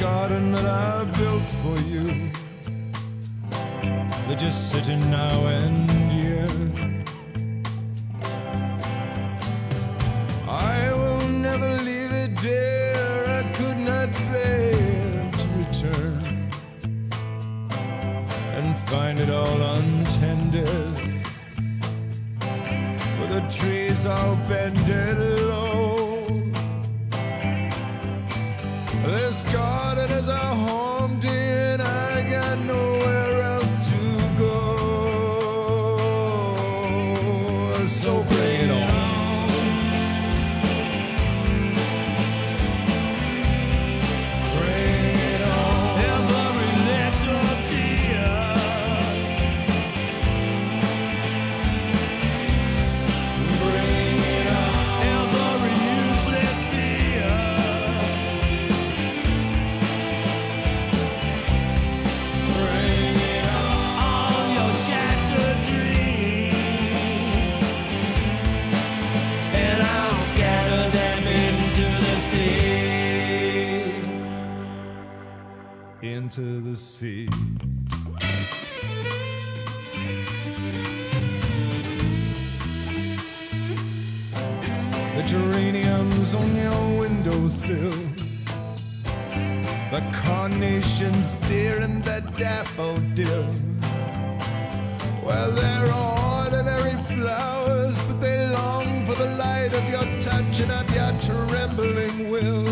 garden that I built for you. They're just sitting now and here. I will never leave it, dear. I could not bear to return and find it all untended, with the trees all bended low. This garden is our home, dear, and I got nowhere else to go. So bring it on. Into the sea. The geraniums on your windowsill, the carnations, dear, and the daffodil. Well, they're ordinary flowers, but they long for the light of your touch and of your trembling will.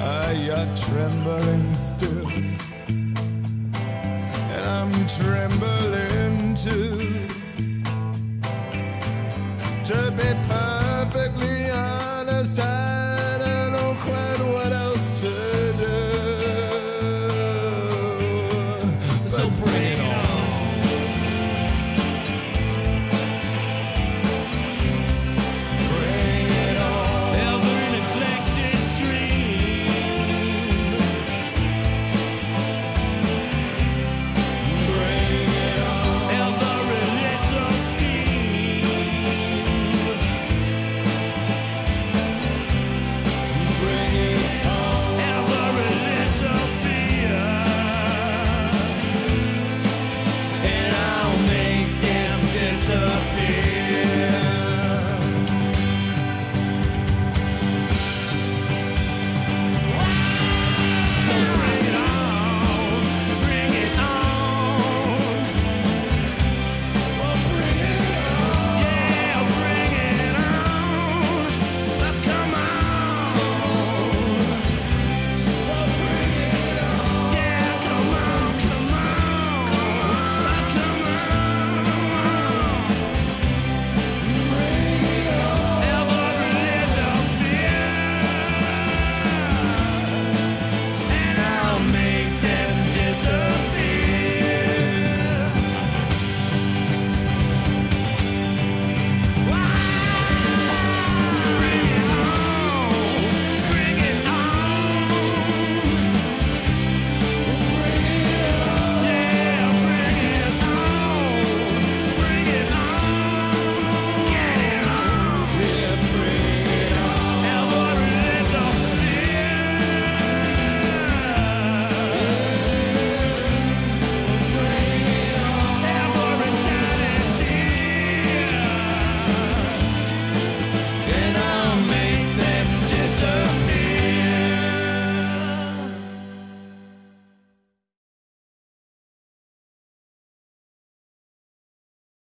Ah, you're trembling still, and I'm trembling too, to be